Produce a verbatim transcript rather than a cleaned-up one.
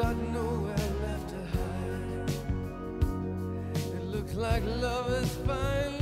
got nowhere left to hide. It looks like love is finally